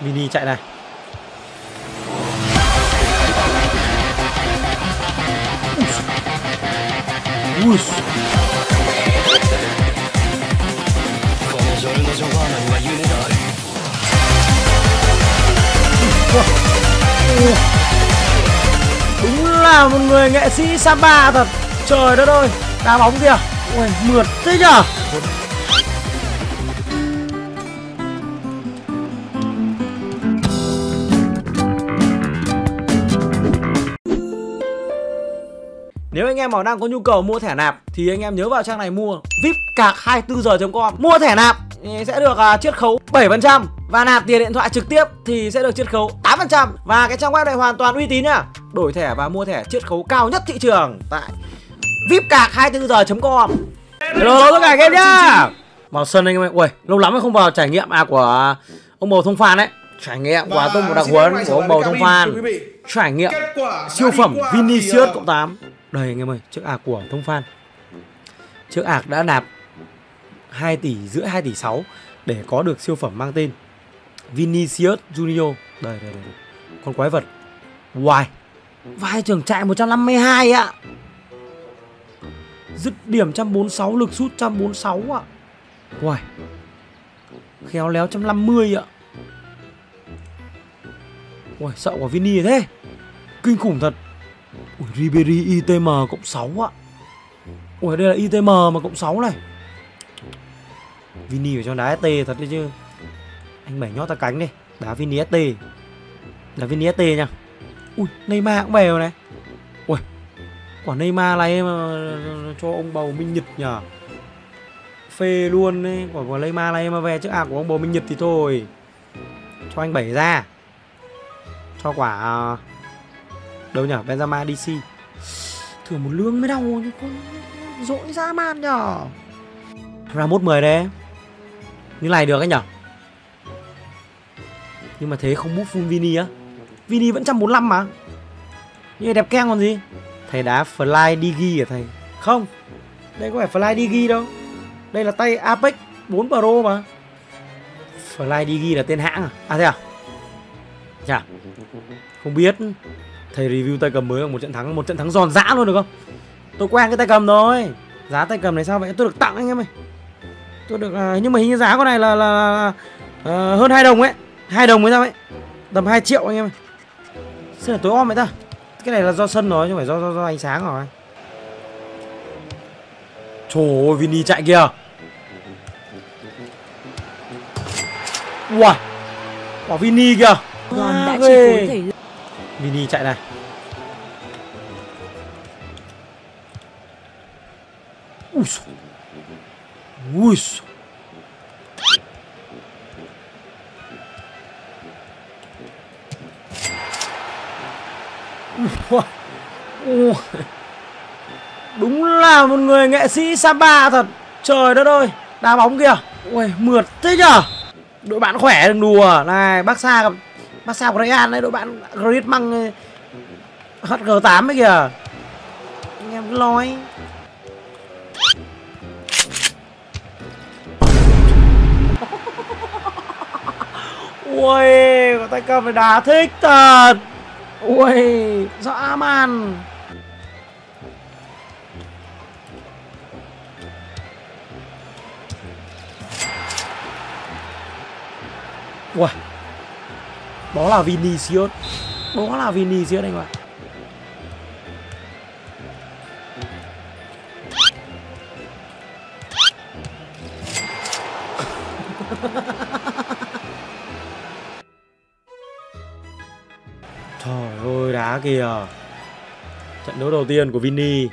Mini chạy này. Ui. Đúng là một người nghệ sĩ Samba thật. Trời đất ơi, đá bóng kìa. Ui, mượt thế nhở. Nếu anh em nào đang có nhu cầu mua thẻ nạp thì anh em nhớ vào trang này mua vipcạc 24 giờ com. Mua thẻ nạp sẽ được chiết khấu 7% và nạp tiền điện thoại trực tiếp thì sẽ được chiết khấu 8%. Và cái trang web này hoàn toàn uy tín nhá. Đổi thẻ và mua thẻ chiết khấu cao nhất thị trường tại vipcạc 24 giờ com. Hello tất cả anh em nhá. Vào sân anh em ơi. Ui, lâu lắm không vào trải nghiệm của ông bầu Thông Phan đấy. Trải nghiệm quả tông một đặc huấn của ông bầu Thông Phan. Trải nghiệm siêu phẩm Vinicius cộng 8. Đây anh em ơi, chiếc ạc của Thông Phan. Chiếc ạc đã nạp 2 tỷ rưỡi 2 tỷ 6 để có được siêu phẩm mang tên Vinicius Junior. Đây, đây, đây. Con quái vật. Wow. Vai trưởng chạy 152 ạ. Dứt điểm 146, lực sút 146 ạ. Wow. Khéo léo 150 ạ. Wow, sợ quả Vini thế. Kinh khủng thật. Ui, Riberi ITM cộng 6 ạ. Ui, đây là ITM mà cộng 6 này. Vini phải cho đá ST thật đấy chứ. Anh bẻ nhót ra cánh đi. Đá Vini ST. Là Vini ST nha. Ui, Neymar cũng bèo này. Ui, quả Neymar này mà cho ông bầu Minh Nhật nhờ. Phê luôn đấy. Quả Neymar này mà về trước ạc của ông bầu Minh Nhật thì thôi. Cho anh bẻ ra. Cho quả... đâu nhở, Benzema DC. Thử một lương mới đau nhưng con dỗi dã man nhở. Ramos 10 đấy. Như này được anh nhở. Nhưng mà thế không bút full Vini á. Vini vẫn 145 mà. Như đẹp keng còn gì. Thầy đá Fly Digi à thầy. Không, đây có phải Fly Digi đâu. Đây là tay Apex 4 Pro mà. Fly Digi là tên hãng à? À thế à? Chà, không biết. Thầy review tay cầm mới là một trận thắng giòn giã luôn được không? Tôi quen cái tay cầm rồi. Giá tay cầm này sao vậy? Tôi được tặng anh em ơi. Tôi được nhưng mà hình như giá con này là hơn 2 đồng ấy. 2 đồng mới sao ấy. Tầm 2 triệu anh em ơi. Sân là tối om vậy ta. Cái này là do sân rồi chứ không phải do ánh sáng rồi. Trời ơi, Vini chạy kìa. Wow. Quả Vini kìa. Đã thầy. Vini chạy này. Ui. Ui. Đúng là một người nghệ sĩ Samba thật. Trời đất ơi, đá bóng kìa. Ui, mượt thế nhở. Đội bạn khỏe đừng đùa. Này, Barca gặp của Real đấy, đội bạn Griezmann HG8 ấy kìa. Anh em cứ nói. Ui, có tay cầm này đá thích thật. Ui, dã man. Ui. Đó là Vinicius. Đó là Vinicius anh ạ. Trời ơi, đá kìa. Trận đấu đầu tiên của Vini.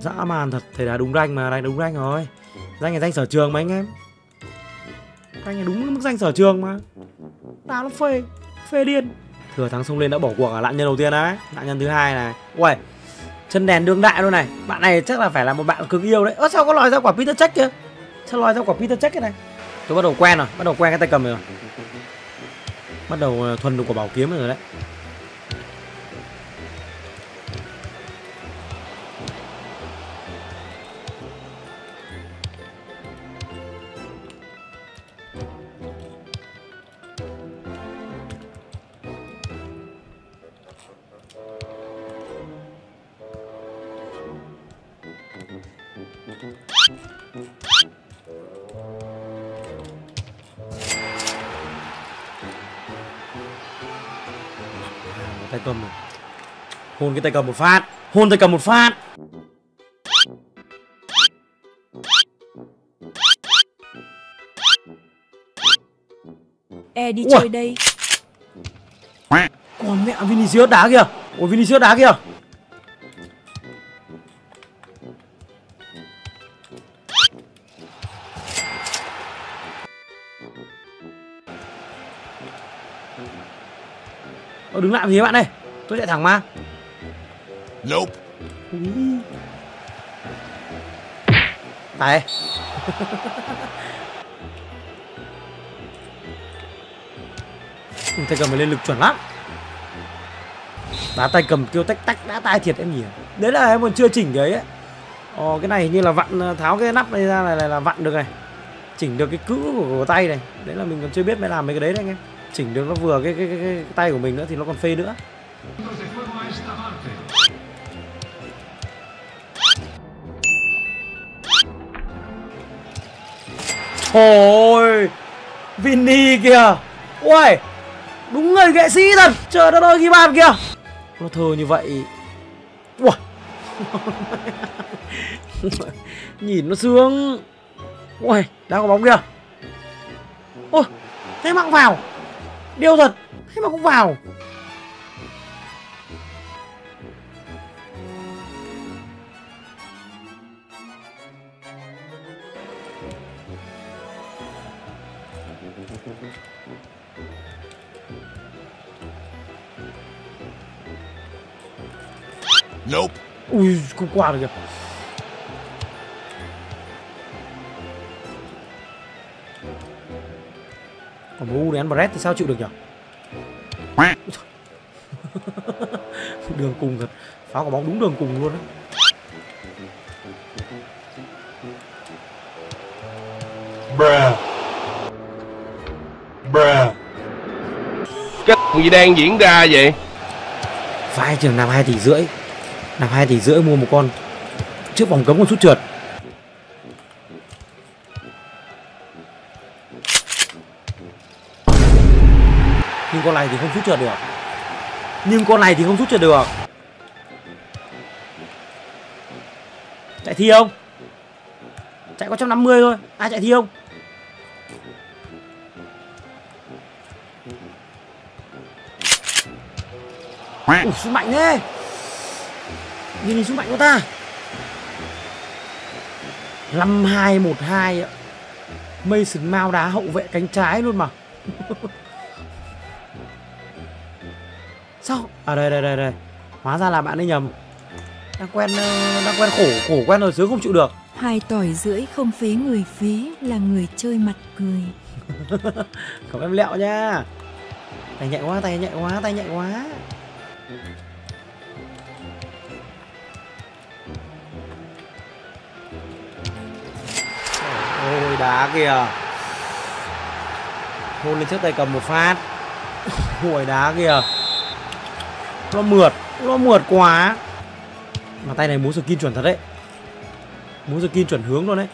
Dã man thật, thầy đá đúng ranh mà, đúng ranh rồi. Ranh là danh sở trường mà anh em. Anh này đúng mức danh sở trường mà. Đá nó phê, phê điên. Thừa thắng xông lên đã bỏ cuộc ở nạn nhân đầu tiên đấy. Nạn nhân thứ hai này. Uầy, chân đèn đương đại luôn này. Bạn này chắc là phải là một bạn cực yêu đấy. Ơ sao có lòi ra quả Peter Check kìa. Sao lòi ra quả Peter Check cái này. Tôi bắt đầu quen rồi, bắt đầu quen cái tay cầm rồi. Bắt đầu thuần được quả bảo kiếm rồi đấy. Tay cầm này. Hôn cái tay cầm một phát. Hôn tay cầm một phát. E đi chơi đây. Còn mẹ Vinicius đá kìa. Ôi Vinicius đá kìa. Ôi đứng lại gì bạn ơi. Tôi chạy thẳng mà. Nope. Tài. Tay cầm phải lên lực chuẩn lắm. Đá tay cầm kêu tách tách đã tai thiệt em nhỉ. Đấy là em còn chưa chỉnh cái ấy. Ồ cái này hình như là vặn, tháo cái nắp này ra này là vặn được này. Chỉnh được cái cữ của tay này. Đấy là mình còn chưa biết mới làm mấy cái đấy đấy anh em. Chỉnh được nó vừa cái tay của mình nữa thì nó còn phê nữa. Ôi Vinny kìa. Ui đúng người nghệ sĩ thật. Trời đất ơi ghi bàn kìa. Nó thơ như vậy. Ui nhìn nó sướng. Ui đá có bóng kìa. Ôi thế mà cũng vào. Điêu thật. Thế mà cũng vào. Nope. Ui, cũng qua được kìa. Còn MU này ăn Brett thì sao chịu được nhỉ? Đường cùng thật. Phá quả bóng đúng đường cùng luôn đấy. Bruh. Bruh. Cái gì đang diễn ra vậy? Vãi trường làm 2,5 tỷ. Làm 2,5 tỷ mua một con trước vòng cấm con sút trượt. Nhưng con này thì không sút trượt được. Chạy thi không? Chạy có 150 thôi. Ai chạy thi không? Ủa sút mạnh thế. Nhìn xuống mạnh của ta. 5-2-1-2 ạ. Mason Mount đá hậu vệ cánh trái luôn mà. Sao? À đây. Hóa ra là bạn ấy nhầm. Đang quen khổ quen rồi sướng không chịu được. 2,5 tỷ không phí người, phí là người chơi mặt cười. Cậu em lẹo nha. Tay nhạy quá. Ôi đá kìa. Hôn lên trước tay cầm một phát. Ôi đá kìa. Nó mượt quá. Mà tay này múa skin chuẩn thật đấy. Múa skin chuẩn hướng luôn đấy.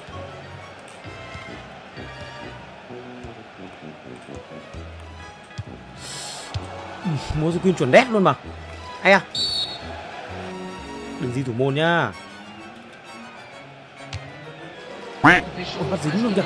Múa skin chuẩn đét luôn mà. Ây à. Đừng di thủ môn nhá. Ôi, bắt dính luôn kìa.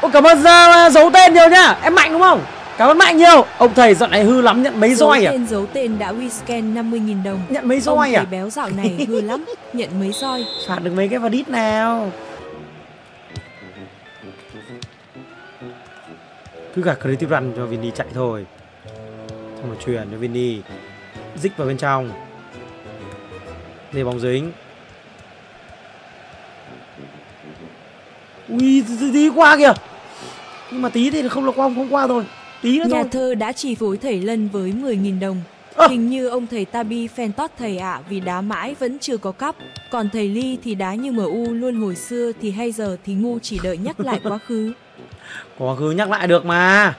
Ôi cảm ơn ra giấu tên nhiều nhá. Em mạnh đúng không? Cảm ơn Mạnh nhiều. Ông thầy dọn này hư lắm, nhận mấy roi à? Giấu tên đã Wescan 50.000 đồng. Nhận mấy roi à? Ông thầy béo dạo này hư lắm, nhận mấy roi. Phạt được mấy cái vào đít nào. Cứ gạt creative run cho Vinny chạy thôi. Xong rồi chuyển cho Vinny. Dích vào bên trong. Để bóng dính. Ui, tí qua kìa. Nhưng mà tí thì không qua thôi. Tí nữa thôi. Nhà thơ đã chỉ phối thầy Lân với 10.000 đồng. Hình như ông thầy Tabi fan tót thầy ạ vì đá mãi vẫn chưa có cắp. Còn thầy Ly thì đá như MU luôn hồi xưa thì hay giờ thì ngu chỉ đợi nhắc lại quá khứ. Quá khứ nhắc lại được mà.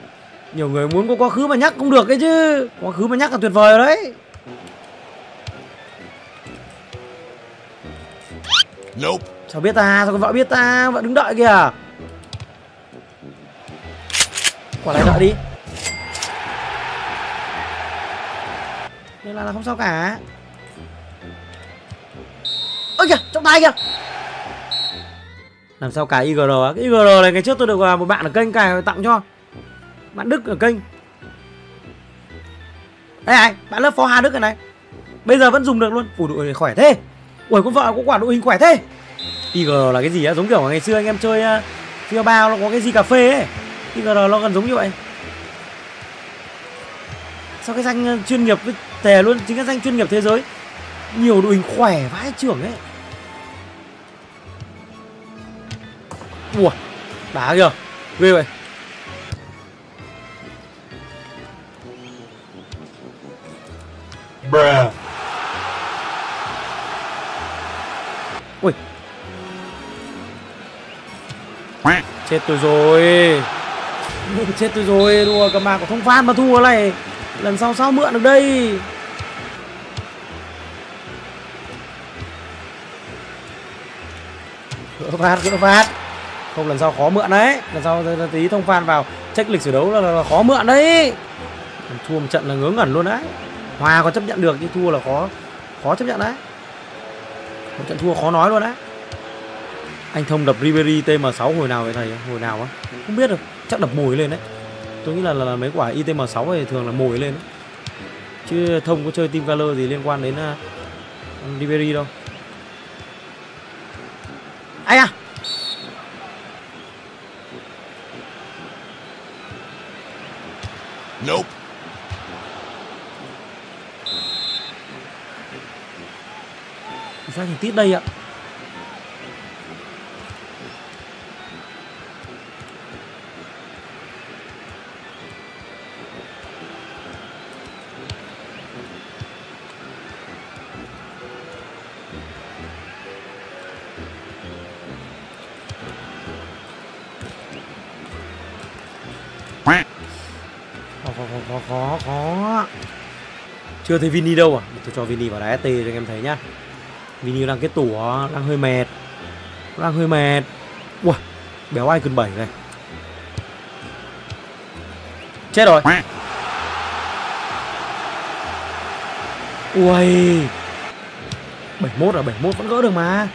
Nhiều người muốn có quá khứ mà nhắc không được đấy chứ. Quá khứ mà nhắc là tuyệt vời rồi đấy. Nope. Sao biết ta, sao con vợ biết ta, vợ đứng đợi kìa. Quả lại đợi đi. Nên là không sao cả. Ôi kìa, trong tay kìa. Làm sao cả IGR á. Cái IGR này ngày trước tôi được một bạn ở kênh cài tặng cho. Bạn Đức ở kênh. Đây này, bạn lớp phó Hà Đức này này. Bây giờ vẫn dùng được luôn. Ủa đội này khỏe thế. Ủa con vợ có quả đội hình khỏe thế. IGR là cái gì á? Giống kiểu ngày xưa anh em chơi Fiao Bao nó có cái gì cà phê ấy. IGR nó gần giống như vậy. Sao cái danh chuyên nghiệp tè luôn. Chính cái danh chuyên nghiệp thế giới. Nhiều đội hình khỏe vãi trưởng ấy. Ủa đá kìa. Ghê vậy. Bruh. Ui. Chết tôi rồi. Chết tôi rồi. Đùa cầm mạc của Thông Phan mà thua này. Lần sau sao mượn được đây. Cỡ phát. Không, lần sau khó mượn đấy. Lần sau tí Thông Phan vào check lịch sử đấu là khó mượn đấy. Thua một trận là ngớ ngẩn luôn đấy. Hòa có chấp nhận được nhưng thua là khó chấp nhận đấy. Một trận thua khó nói luôn đấy. Anh Thông đập Riberi TM6 hồi nào vậy thầy? Hồi nào á? Không biết được. Chắc đập mồi lên đấy. Tôi nghĩ là mấy quả ITM6 thì thường là mồi lên đấy. Chứ Thông có chơi Team Valor gì liên quan đến Riberi đâu. Ai à? Nope. Ra thành tít đây ạ. Có. Chưa thấy Vini đâu à? Tôi cho Vini vào đá ST cho anh em thấy nhá. Vinny đang cái tủa, đang hơi mệt. Ui, béo ai cân 7 này. Chết rồi. Ui. 71 à, 71 vẫn gỡ được mà.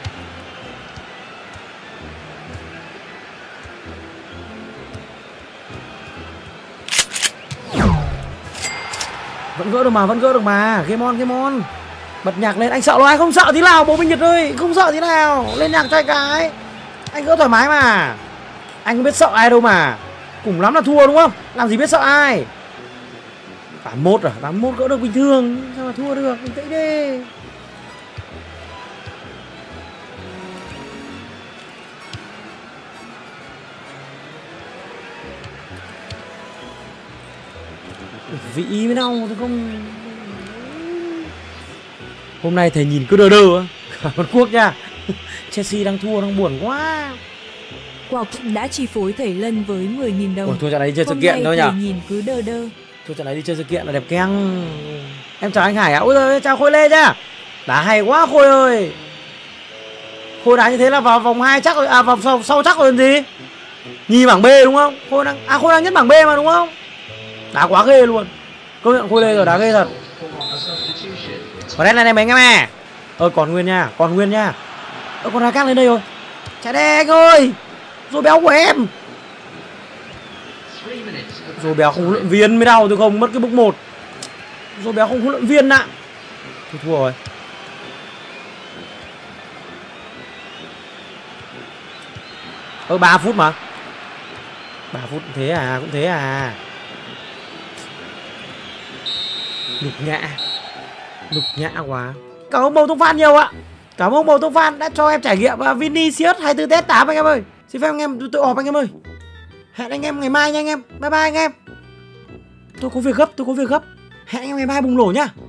Vẫn gỡ được mà. Game on. Bật nhạc lên, anh sợ rồi, anh không sợ tí nào, bố mình Nhật ơi, không sợ tí nào, lên nhạc cho anh cái. Anh gỡ thoải mái mà. Anh không biết sợ ai đâu mà. Cùng lắm là thua đúng không? Làm gì biết sợ ai. 81 à, 81 gỡ được bình thường, sao mà thua được, bình tĩnh đi. Vị mới đau, tôi không. Hôm nay thầy nhìn cứ đơ á. Cả Hàn Quốc nha. Chelsea đang thua, đang buồn quá. Quọc đã chi phối thầy Lân với 10.000 đồng. Ủa, thua trận này đi chơi sự kiện thôi nhỉ. Nhìn cứ đơ. Thua trận này đi chơi sự kiện là đẹp keng. Em chào anh Hải ạ. Ôi giời, chào Khôi Lê nha. Đá hay quá Khôi ơi. Khôi đá như thế là vào vòng 2 chắc rồi, à vòng sau chắc rồi làm gì? Nhì bảng B đúng không? Khôi đang nhất bảng B mà đúng không? Đá quá ghê luôn. Công nhận Khôi Lê rồi, đá ghê thật. Còn đây này mấy anh em à. Còn nguyên nha. Con Ra Cát lên đây rồi. Chạy đây anh ơi. Rồi béo của em. Rồi béo không huấn luyện viên mới đau. Tôi không mất cái bốc 1. Rồi béo không huấn luyện viên ạ. Thôi thua rồi. Ơ 3 phút mà. 3 phút thế à. Cũng thế à. Nhục nhã quá. Cảm ơn bầu Thông Phan nhiều ạ. Cảm ơn bầu Thông Phan đã cho em trải nghiệm Vinicius 24/8 anh em ơi. Xin phép anh em tôi họp anh em ơi. Hẹn anh em ngày mai nha anh em. Bye bye anh em. Tôi có việc gấp. Hẹn anh em ngày mai bùng nổ nhá.